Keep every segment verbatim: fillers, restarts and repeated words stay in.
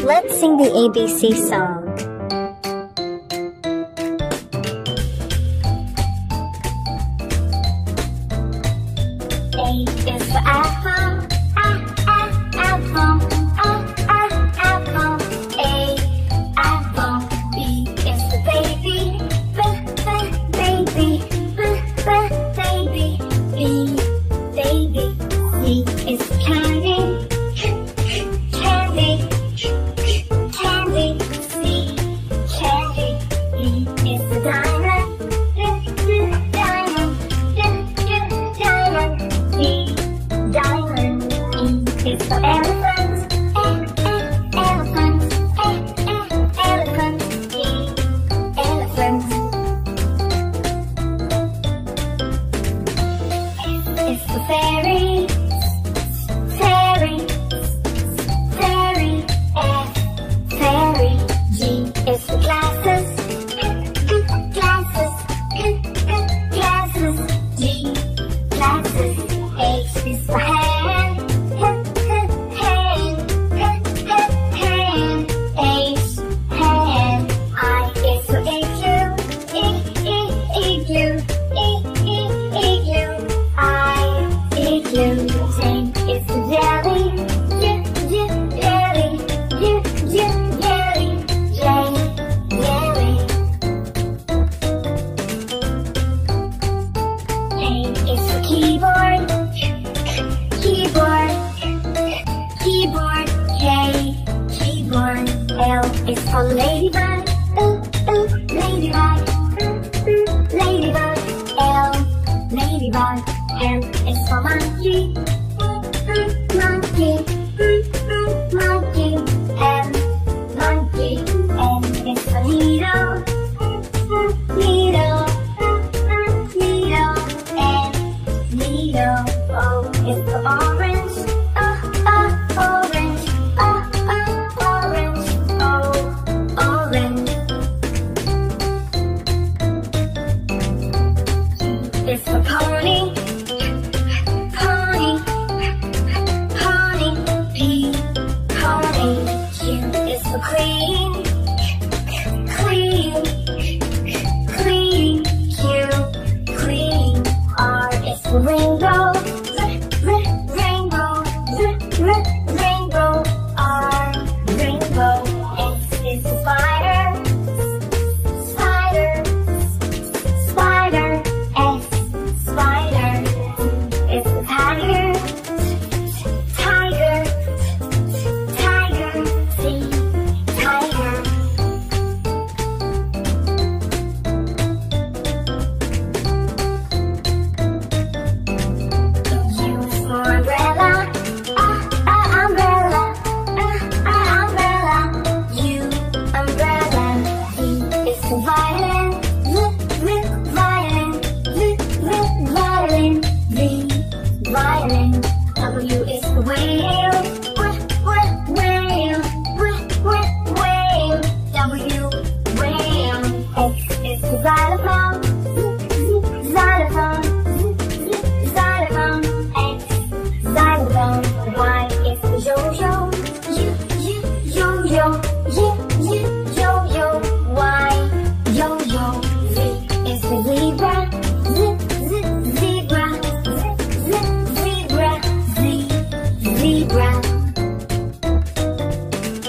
Let's sing the A B C song. A is for apple, a, a, apple, a, a, apple, A, apple. B is for baby, b, b, baby, b, b, baby, B, baby. C is for candy, c, c, candy, c, c, candy. C, candy. D is for diamond, d, d, diamond, d, d, diamond. E, diamond. E is for elephant, e, e, elephant, e, e, elephant. E, elephant. F is for fairy, fairy, fairy. F, fairy. G is for glasses, g, glasses, g, glasses. G, glasses. H is for hand, h, h, hand, h, h, hand. H, hand. I is for igloo, i, i, igloo, i, i, igloo. I, igloo. J is for jelly, j, j, jelly, j, j, jelly. J, jelly. K is for keyboard, keyboard, keyboard. K, keyboard. L is for ladybug, ooh, ooh, ladybug, ooh, ooh, ladybug. L, ladybug. M is for monkey, mm, mm, monkey, mm, mm, monkey. M, monkey. N is for needle, mm, mm, needle, mm, mm, needle. N, needle. O is for orange, oh, oh, orange, oh, oh, orange. O, orange. P is for pony, pony, pony. P, pony. Q is for queen, queen, queen. Q, queen. R is for rainbow, r, r, rainbow, r, r, rainbow. R, rainbow. S is for spider, spider, spider. S, spider. T is for tiger, tiger, tiger. T, tiger. U is for umbrella, ah, ah, umbrella, ah, ah, umbrella. U, umbrella. V is for violin, v, v, violin, v, v, violin. V, violin. W is for whale, w, w, whale, w, w, whale. W, whale. X is for xylophone, z, z, xylophone, z, z, xylophone. X, xylophone. Y is for yo-yo, y, y, yo-yo, y, y, yo-yo. Y, yo-yo. Z is for zebra, z, z, zebra, z, z, zebra. Z, zebra.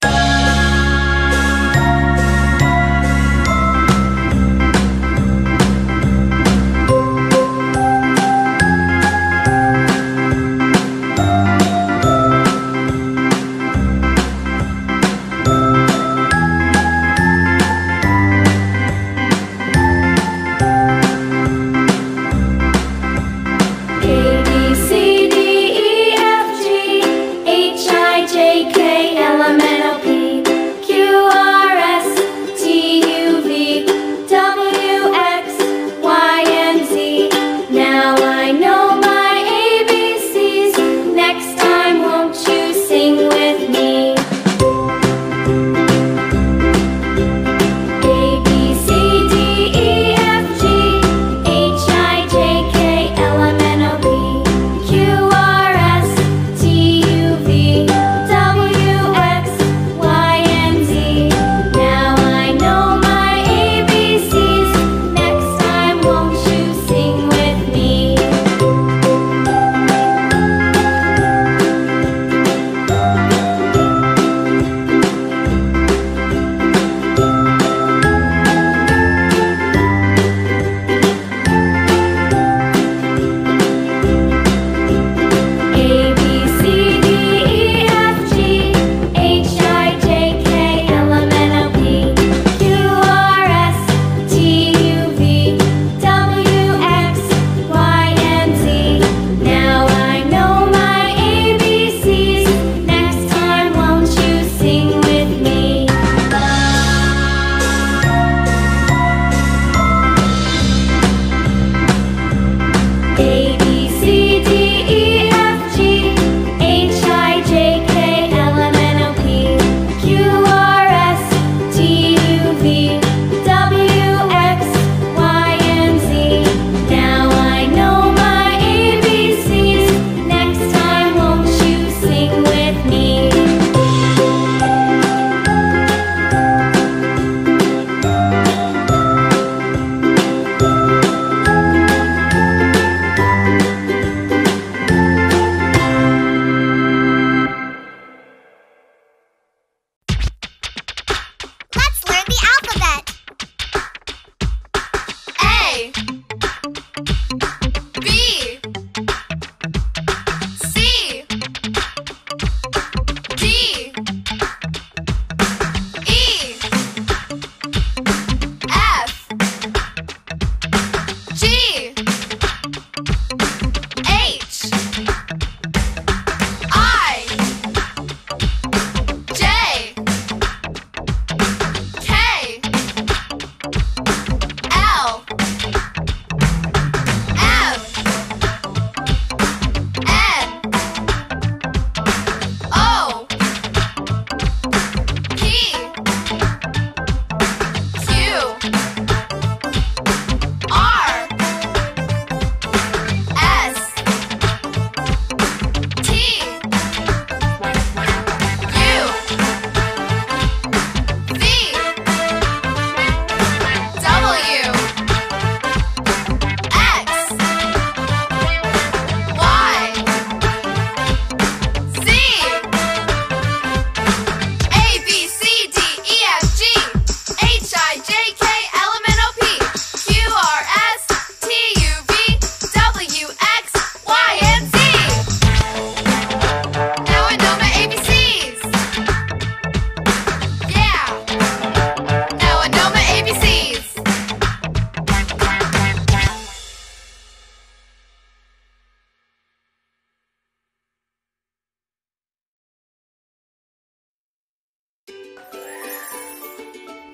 A, B, C, D, E, F, G.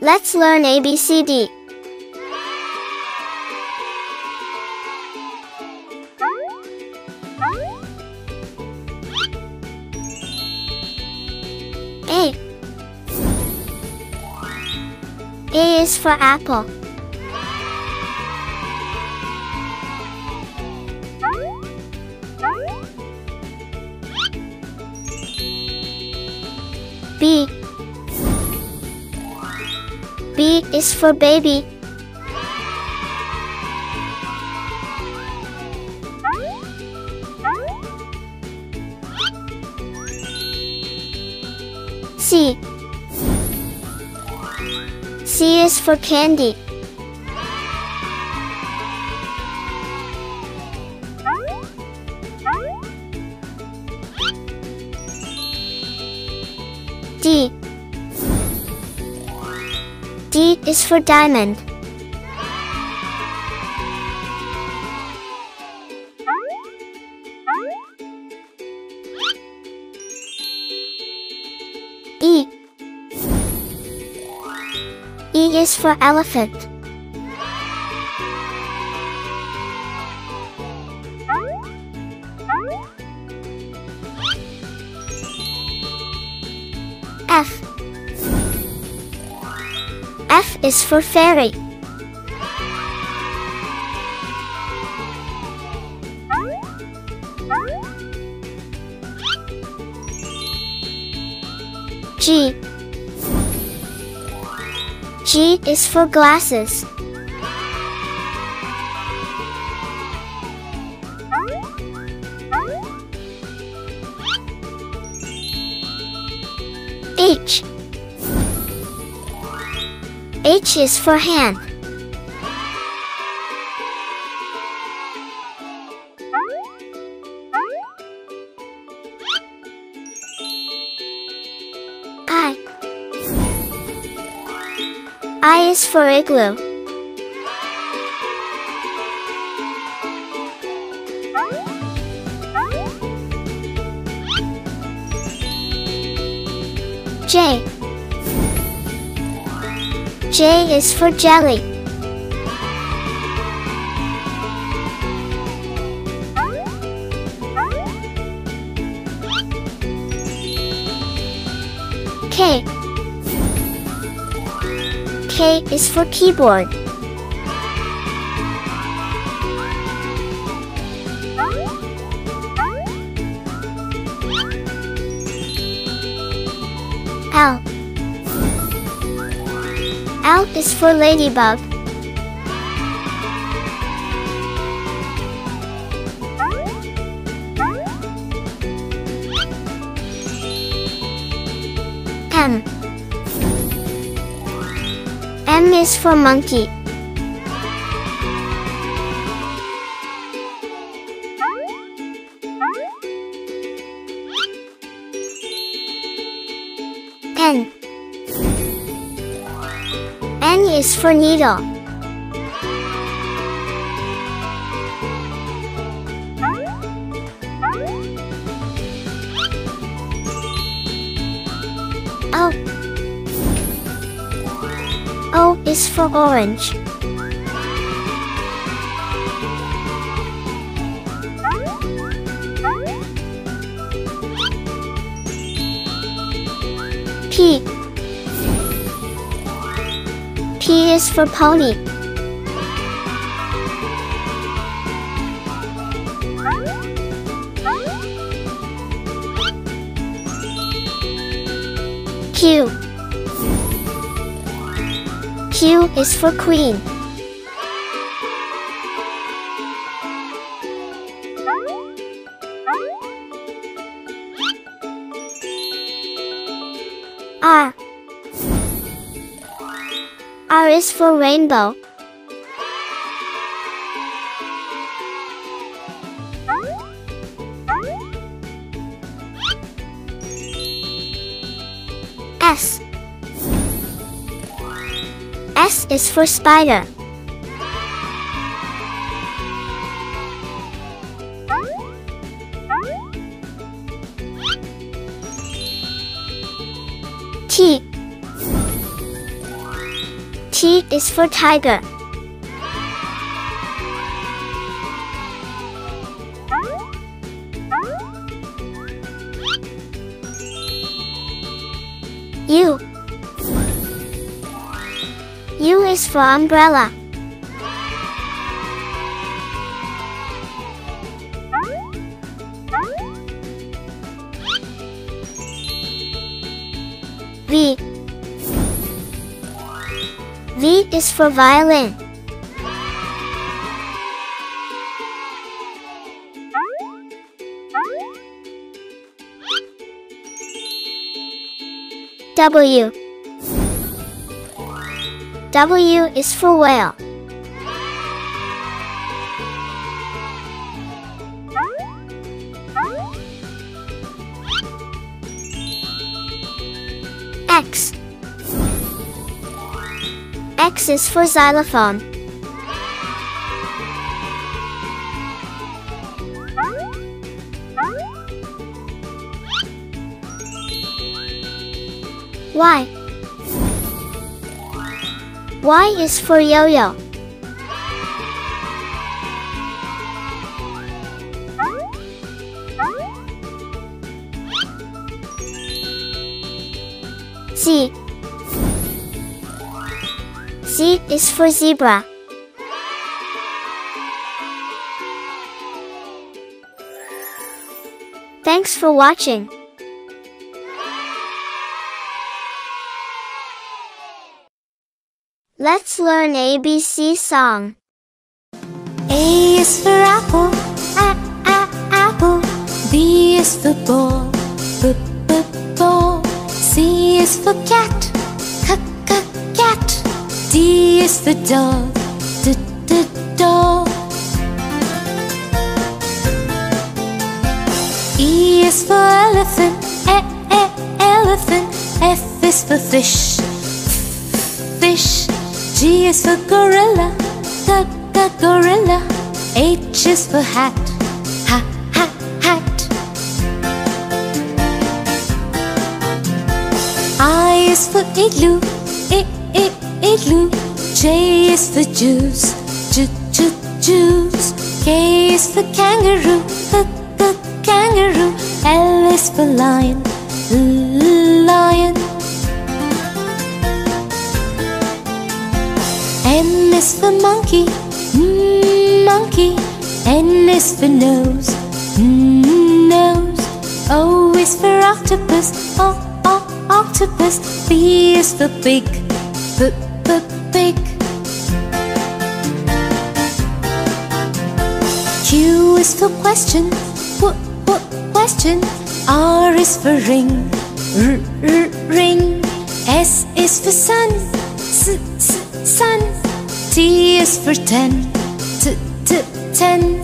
Let's learn A B C D. A. A is for apple. B. B is for baby. C. C is for candy. D. D is for diamond. E. E is for elephant. F. F is for fairy. G. G is for glasses. H. H is for hand. I. I is for igloo. J. J is for jelly. K. K is for keyboard. L. L is for ladybug. M. M is for monkey. N. N is for needle. O. O is for orange. P. P is for pony. Q. Q is for queen. R. R is for rainbow. S. S is for spider. T. T is for tiger. U. U is for umbrella. V. V is for violin. W. W is for whale. X. X is for xylophone. Y. Y is for yo-yo. Z. Z is for zebra. Thanks for watching. Let's learn A B C song. A is for apple, a, a, apple. B is for ball, b, b, ball. C is for cat, c, c, cat. D is for doll, d, d, doll. E is for elephant, e, e, elephant. F is for fish, f, fish. G is for gorilla, the, the gorilla. H is for hat, ha, ha, hat. I is for igloo, I, I, igloo. J is for juice, ju, ju, juice. K is for kangaroo, the, the kangaroo. L is for lion, lion. M is for monkey, mm, monkey. N is for nose, mm, nose. O is for octopus, o, o, octopus. B is for pig, b, b, pig. Q is for question, w, w, question. R is for ring, r, r, ring. S is for sun, s, s, sun. T is for ten, t, t, ten.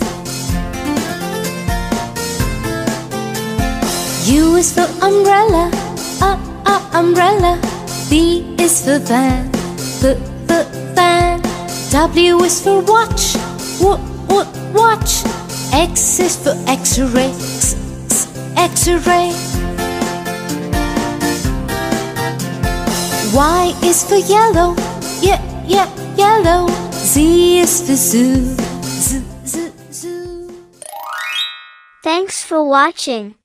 U is for umbrella, uh, uh, umbrella. V is for van, the, the, van. W is for watch, w, w, watch. X is for x-ray, x, x-ray. Y is for yellow, yeah, yeah. Yellow. Z is for zoo, zoo, zoo, zoo. Thanks for watching.